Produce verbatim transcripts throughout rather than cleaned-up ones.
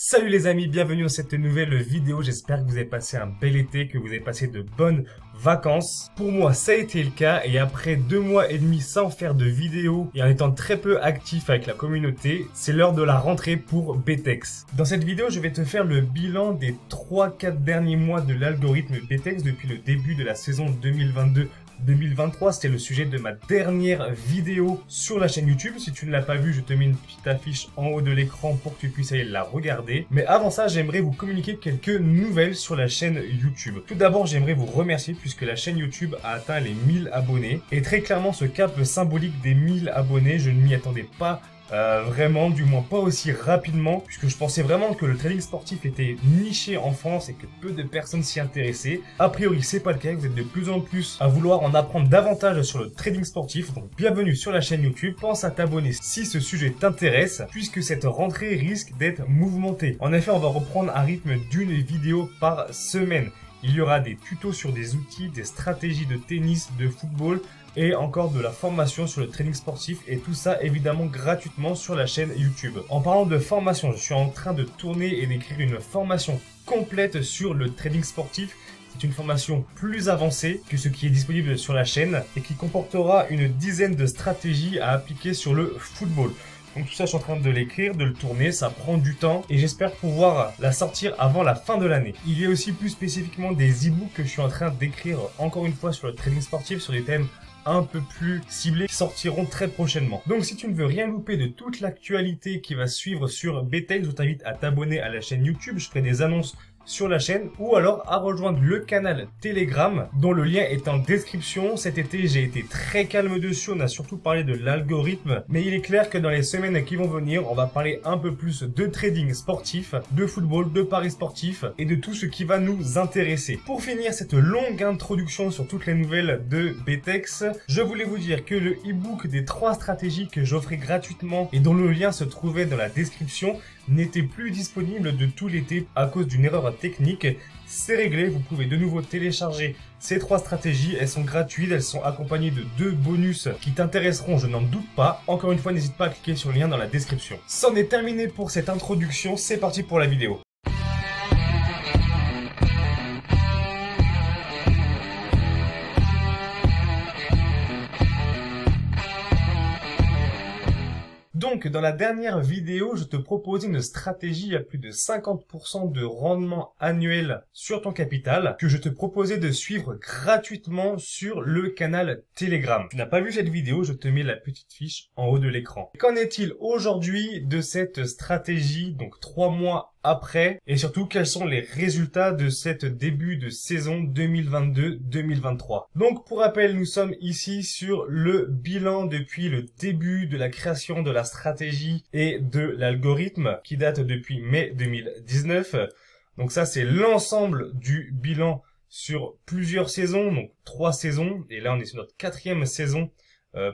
Salut les amis, bienvenue dans cette nouvelle vidéo, j'espère que vous avez passé un bel été, que vous avez passé de bonnes vacances. Pour moi ça a été le cas et après deux mois et demi sans faire de vidéo et en étant très peu actif avec la communauté, c'est l'heure de la rentrée pour Bettex. Dans cette vidéo je vais te faire le bilan des trois quatre derniers mois de l'algorithme Bettex depuis le début de la saison deux mille vingt-deux deux mille vingt-trois, c'était le sujet de ma dernière vidéo sur la chaîne YouTube. Si tu ne l'as pas vue, je te mets une petite affiche en haut de l'écran pour que tu puisses aller la regarder. Mais avant ça, j'aimerais vous communiquer quelques nouvelles sur la chaîne YouTube. Tout d'abord, j'aimerais vous remercier puisque la chaîne YouTube a atteint les mille abonnés. Et très clairement, ce cap symbolique des mille abonnés, je ne m'y attendais pas. Euh, vraiment, du moins pas aussi rapidement, puisque je pensais vraiment que le trading sportif était niché en France et que peu de personnes s'y intéressaient. A priori, c'est pas le cas, vous êtes de plus en plus à vouloir en apprendre davantage sur le trading sportif, donc bienvenue sur la chaîne YouTube. Pense à t'abonner si ce sujet t'intéresse, puisque cette rentrée risque d'être mouvementée. En effet, on va reprendre un rythme d'une vidéo par semaine. Il y aura des tutos sur des outils, des stratégies de tennis, de football et encore de la formation sur le trading sportif, et tout ça évidemment gratuitement sur la chaîne YouTube. En parlant de formation, je suis en train de tourner et d'écrire une formation complète sur le trading sportif. C'est une formation plus avancée que ce qui est disponible sur la chaîne et qui comportera une dizaine de stratégies à appliquer sur le football. Donc tout ça, je suis en train de l'écrire, de le tourner, ça prend du temps et j'espère pouvoir la sortir avant la fin de l'année. Il y a aussi plus spécifiquement des e-books que je suis en train d'écrire, encore une fois sur le trading sportif, sur des thèmes un peu plus ciblés qui sortiront très prochainement. Donc si tu ne veux rien louper de toute l'actualité qui va suivre sur Bettex, je t'invite à t'abonner à la chaîne YouTube, je ferai des annonces sur la chaîne ou alors à rejoindre le canal Telegram dont le lien est en description. Cet été j'ai été très calme dessus, on a surtout parlé de l'algorithme, mais il est clair que dans les semaines qui vont venir on va parler un peu plus de trading sportif, de football, de paris sportifs et de tout ce qui va nous intéresser. Pour finir cette longue introduction sur toutes les nouvelles de Bettex, je voulais vous dire que le e-book des trois stratégies que j'offrais gratuitement et dont le lien se trouvait dans la description n'était plus disponible de tout l'été à cause d'une erreur technique. C'est réglé, vous pouvez de nouveau télécharger ces trois stratégies, elles sont gratuites, elles sont accompagnées de deux bonus qui t'intéresseront, je n'en doute pas. Encore une fois, n'hésite pas à cliquer sur le lien dans la description. C'en est terminé pour cette introduction, c'est parti pour la vidéo. Donc dans la dernière vidéo, je te proposais une stratégie à plus de cinquante pour cent de rendement annuel sur ton capital que je te proposais de suivre gratuitement sur le canal Telegram. Tu n'as pas vu cette vidéo, je te mets la petite fiche en haut de l'écran. Qu'en est-il aujourd'hui de cette stratégie, donc trois mois après, et surtout quels sont les résultats de cette début de saison deux mille vingt-deux deux mille vingt-trois. Donc pour rappel, nous sommes ici sur le bilan depuis le début de la création de la stratégie et de l'algorithme qui date depuis mai deux mille dix-neuf. Donc ça c'est l'ensemble du bilan sur plusieurs saisons, donc trois saisons, et là on est sur notre quatrième saison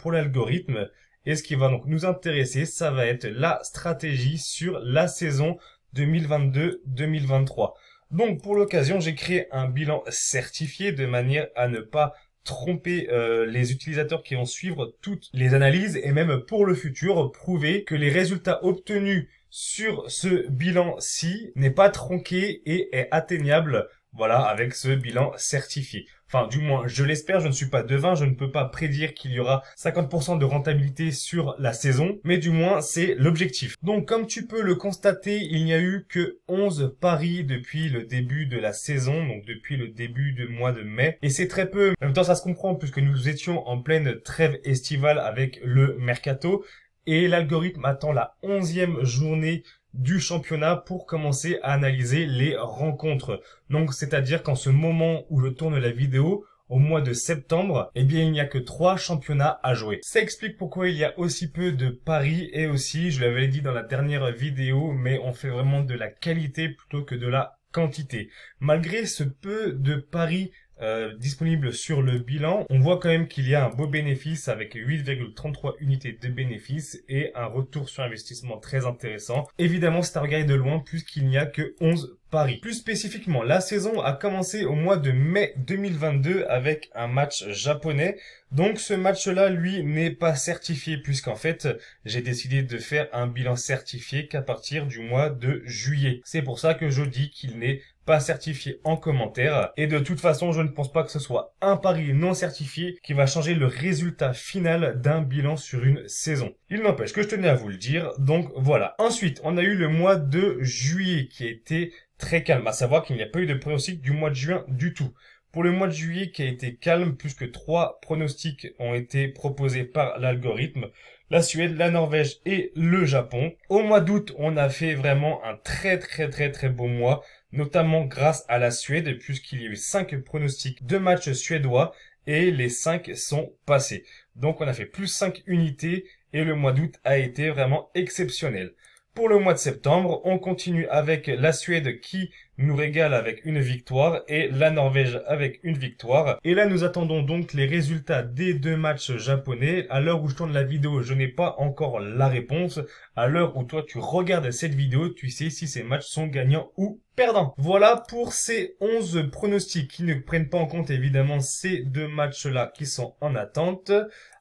pour l'algorithme. Et ce qui va donc nous intéresser, ça va être la stratégie sur la saison deux mille vingt-deux deux mille vingt-trois. Donc pour l'occasion, j'ai créé un bilan certifié de manière à ne pas tromper euh, les utilisateurs qui vont suivre toutes les analyses et même pour le futur, prouver que les résultats obtenus sur ce bilan-ci n'est pas tronqué et est atteignable, voilà, avec ce bilan certifié. Enfin, du moins, je l'espère, je ne suis pas devin, je ne peux pas prédire qu'il y aura cinquante pour cent de rentabilité sur la saison, mais du moins, c'est l'objectif. Donc, comme tu peux le constater, il n'y a eu que onze paris depuis le début de la saison, donc depuis le début du mois de mai, et c'est très peu. En même temps, ça se comprend, puisque nous étions en pleine trêve estivale avec le mercato, et l'algorithme attend la onzième journée du championnat pour commencer à analyser les rencontres. Donc c'est-à-dire qu'en ce moment où je tourne la vidéo, au mois de septembre, eh bien il n'y a que trois championnats à jouer. Ça explique pourquoi il y a aussi peu de paris et aussi, je l'avais dit dans la dernière vidéo, mais on fait vraiment de la qualité plutôt que de la quantité. Malgré ce peu de paris euh, disponible sur le bilan, on voit quand même qu'il y a un beau bénéfice avec huit virgule trente-trois unités de bénéfice et un retour sur investissement très intéressant. Évidemment, c'est à regarder de loin puisqu'il n'y a que onze paris. Plus spécifiquement, la saison a commencé au mois de mai deux mille vingt-deux avec un match japonais. Donc ce match-là, lui, n'est pas certifié puisqu'en fait, j'ai décidé de faire un bilan certifié qu'à partir du mois de juillet. C'est pour ça que je dis qu'il n'est pas certifié en commentaire. Et de toute façon, je ne pense pas que ce soit un pari non certifié qui va changer le résultat final d'un bilan sur une saison. Il n'empêche que je tenais à vous le dire. Donc voilà. Ensuite, on a eu le mois de juillet qui a été très calme, à savoir qu'il n'y a pas eu de pronostic du mois de juin du tout. Pour le mois de juillet qui a été calme, puisque trois pronostics ont été proposés par l'algorithme, la Suède, la Norvège et le Japon. Au mois d'août, on a fait vraiment un très très très très beau mois, notamment grâce à la Suède, puisqu'il y a eu cinq pronostics de matchs suédois et les cinq sont passés. Donc on a fait plus cinq unités et le mois d'août a été vraiment exceptionnel. Pour le mois de septembre, on continue avec la Suède qui nous régale avec une victoire et la Norvège avec une victoire. Et là, nous attendons donc les résultats des deux matchs japonais. À l'heure où je tourne la vidéo, je n'ai pas encore la réponse. À l'heure où toi, tu regardes cette vidéo, tu sais si ces matchs sont gagnants ou perdants. Voilà pour ces onze pronostics qui ne prennent pas en compte évidemment ces deux matchs-là qui sont en attente.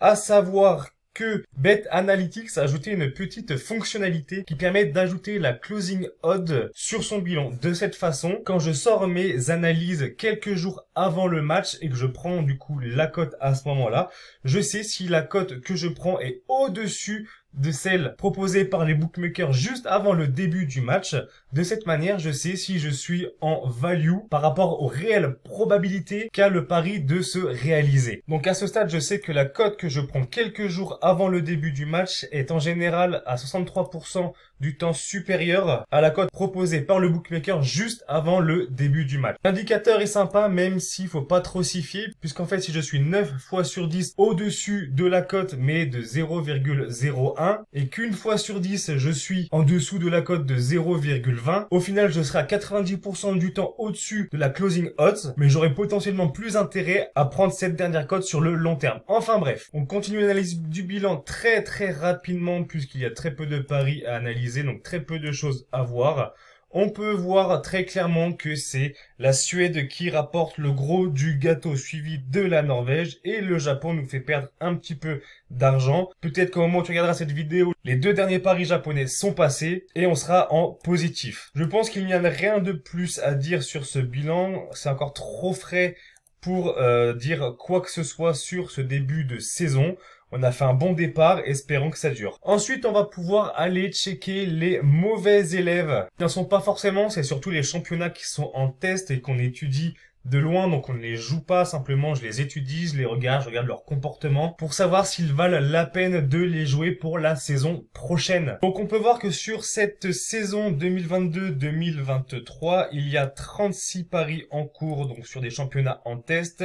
À savoir que Bet Analytics a ajouté une petite fonctionnalité qui permet d'ajouter la closing odd sur son bilan. De cette façon, quand je sors mes analyses quelques jours avant le match et que je prends du coup la cote à ce moment-là, je sais si la cote que je prends est au-dessus de celle proposée par les bookmakers juste avant le début du match. De cette manière, je sais si je suis en value par rapport aux réelles probabilités qu'a le pari de se réaliser. Donc à ce stade, je sais que la cote que je prends quelques jours avant le début du match est en général à soixante-trois pour cent du temps supérieure à la cote proposée par le bookmaker juste avant le début du match. L'indicateur est sympa, même s'il faut pas trop s'y fier, puisqu'en fait, si je suis neuf fois sur dix au-dessus de la cote, mais de zéro virgule zéro un, et qu'une fois sur dix je suis en dessous de la cote de zéro virgule vingt, au final je serai à quatre-vingt-dix pour cent du temps au-dessus de la closing odds, mais j'aurai potentiellement plus intérêt à prendre cette dernière cote sur le long terme. Enfin bref, on continue l'analyse du bilan très très rapidement puisqu'il y a très peu de paris à analyser, donc très peu de choses à voir. On peut voir très clairement que c'est la Suède qui rapporte le gros du gâteau suivi de la Norvège et le Japon nous fait perdre un petit peu d'argent. Peut-être qu'au moment où tu regarderas cette vidéo, les deux derniers paris japonais sont passés et on sera en positif. Je pense qu'il n'y a rien de plus à dire sur ce bilan. C'est encore trop frais pour euh, dire quoi que ce soit sur ce début de saison. On a fait un bon départ, espérons que ça dure. Ensuite, on va pouvoir aller checker les mauvais élèves. Ils n'en sont pas forcément, c'est surtout les championnats qui sont en test et qu'on étudie de loin, donc on ne les joue pas, simplement je les étudie, je les regarde, je regarde leur comportement pour savoir s'ils valent la peine de les jouer pour la saison prochaine. Donc on peut voir que sur cette saison deux mille vingt-deux deux mille vingt-trois, il y a trente-six paris en cours, donc sur des championnats en test,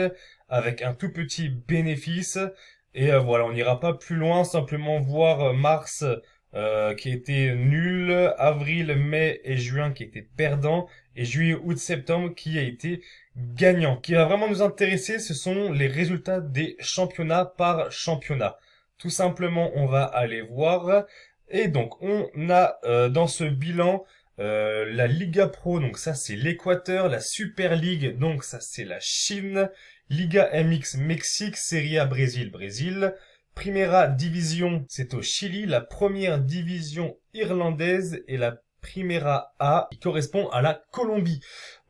avec un tout petit bénéfice. Et euh, voilà, on n'ira pas plus loin, simplement voir mars euh, qui était nul, avril, mai et juin qui était perdant, et juillet, août, septembre qui a été gagnant. Ce qui va vraiment nous intéresser, ce sont les résultats des championnats par championnat. Tout simplement, on va aller voir. Et donc, on a euh, dans ce bilan euh, la Liga Pro, donc ça c'est l'Équateur, la Super League, donc ça c'est la Chine, Liga M X Mexique, Serie A Brésil, Brésil. Primera Division, c'est au Chili. La première division irlandaise et la Primera A qui correspond à la Colombie.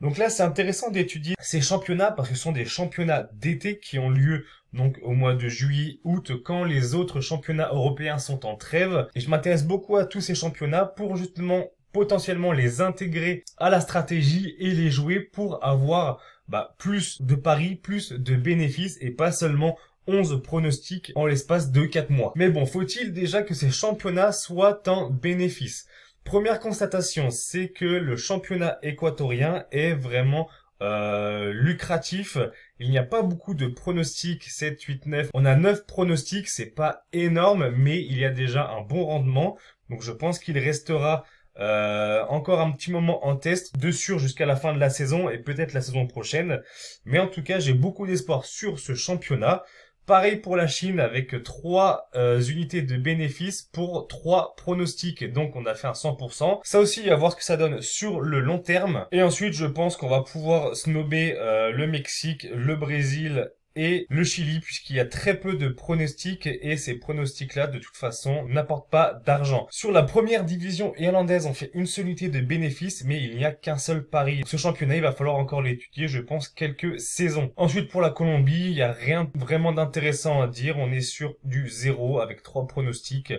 Donc là, c'est intéressant d'étudier ces championnats parce que ce sont des championnats d'été qui ont lieu donc au mois de juillet, août, quand les autres championnats européens sont en trêve. Et je m'intéresse beaucoup à tous ces championnats pour justement potentiellement les intégrer à la stratégie et les jouer pour avoir bah, plus de paris, plus de bénéfices et pas seulement onze pronostics en l'espace de quatre mois. Mais bon, faut-il déjà que ces championnats soient en bénéfice? Première constatation, c'est que le championnat équatorien est vraiment euh, lucratif. Il n'y a pas beaucoup de pronostics, sept, huit, neuf. On a neuf pronostics, c'est pas énorme, mais il y a déjà un bon rendement. Donc je pense qu'il restera Euh, encore un petit moment en test de sûr jusqu'à la fin de la saison et peut-être la saison prochaine. Mais en tout cas, j'ai beaucoup d'espoir sur ce championnat. Pareil pour la Chine avec trois euh, unités de bénéfice pour trois pronostics. Donc on a fait un cent pour cent. Ça aussi, il va voir ce que ça donne sur le long terme. Et ensuite, je pense qu'on va pouvoir snobber euh, le Mexique, le Brésil et le Chili, puisqu'il y a très peu de pronostics et ces pronostics-là, de toute façon, n'apportent pas d'argent. Sur la première division irlandaise, on fait une seule unité de bénéfices, mais il n'y a qu'un seul pari. Ce championnat, il va falloir encore l'étudier, je pense, quelques saisons. Ensuite, pour la Colombie, il n'y a rien vraiment d'intéressant à dire. On est sur du zéro avec trois pronostics.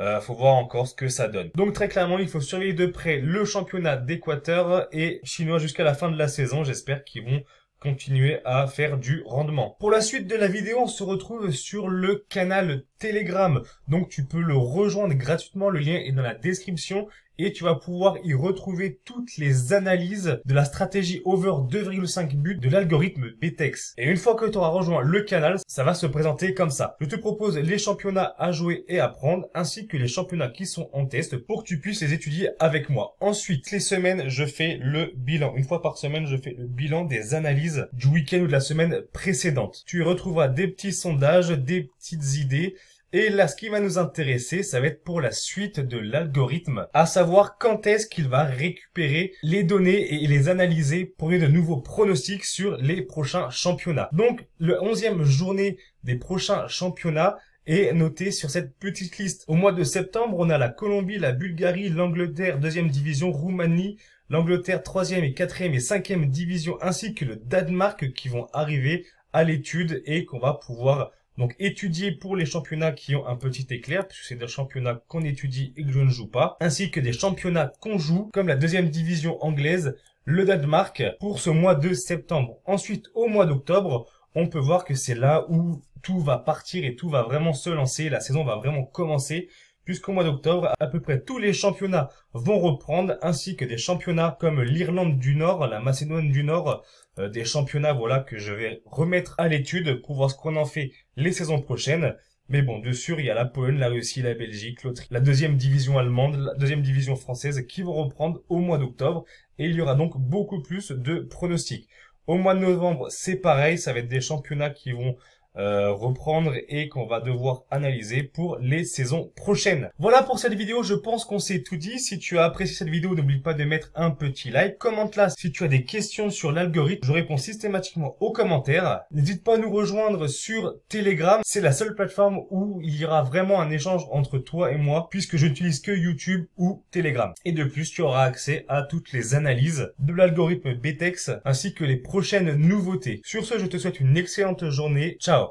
Euh, faut voir encore ce que ça donne. Donc très clairement, il faut surveiller de près le championnat d'Équateur et chinois jusqu'à la fin de la saison. J'espère qu'ils vont continuer à faire du rendement. Pour la suite de la vidéo, on se retrouve sur le canal Telegram. Donc tu peux le rejoindre gratuitement, le lien est dans la description et tu vas pouvoir y retrouver toutes les analyses de la stratégie over deux virgule cinq buts de l'algorithme Bettex. Et une fois que tu auras rejoint le canal, ça va se présenter comme ça. Je te propose les championnats à jouer et à prendre, ainsi que les championnats qui sont en test pour que tu puisses les étudier avec moi. Ensuite, les semaines, je fais le bilan. Une fois par semaine, je fais le bilan des analyses du week-end ou de la semaine précédente. Tu y retrouveras des petits sondages, des petites idées. Et là, ce qui va nous intéresser, ça va être pour la suite de l'algorithme, à savoir quand est-ce qu'il va récupérer les données et les analyser pour donner de nouveaux pronostics sur les prochains championnats. Donc, le onzième journée des prochains championnats est notée sur cette petite liste. Au mois de septembre, on a la Colombie, la Bulgarie, l'Angleterre, deuxième division, Roumanie, l'Angleterre, troisième et quatrième et cinquième division, ainsi que le Danemark qui vont arriver à l'étude et qu'on va pouvoir donc étudier pour les championnats qui ont un petit éclair, puisque c'est des championnats qu'on étudie et que je ne joue pas, ainsi que des championnats qu'on joue, comme la deuxième division anglaise, le Danemark, pour ce mois de septembre. Ensuite, au mois d'octobre, on peut voir que c'est là où tout va partir et tout va vraiment se lancer, la saison va vraiment commencer, puisqu'au mois d'octobre, à peu près tous les championnats vont reprendre, ainsi que des championnats comme l'Irlande du Nord, la Macédoine du Nord, euh, des championnats voilà que je vais remettre à l'étude pour voir ce qu'on en fait les saisons prochaines. Mais bon, de sûr, il y a la Pologne, la Russie, la Belgique, l'Autriche, la deuxième division allemande, la deuxième division française qui vont reprendre au mois d'octobre, et il y aura donc beaucoup plus de pronostics. Au mois de novembre, c'est pareil, ça va être des championnats qui vont Euh, reprendre et qu'on va devoir analyser pour les saisons prochaines. Voilà pour cette vidéo, je pense qu'on s'est tout dit. Si tu as apprécié cette vidéo, n'oublie pas de mettre un petit like, commente-la. Si tu as des questions sur l'algorithme, je réponds systématiquement aux commentaires. N'hésite pas à nous rejoindre sur Telegram, c'est la seule plateforme où il y aura vraiment un échange entre toi et moi, puisque je n'utilise que YouTube ou Telegram. Et de plus, tu auras accès à toutes les analyses de l'algorithme Bettex, ainsi que les prochaines nouveautés. Sur ce, je te souhaite une excellente journée. Ciao.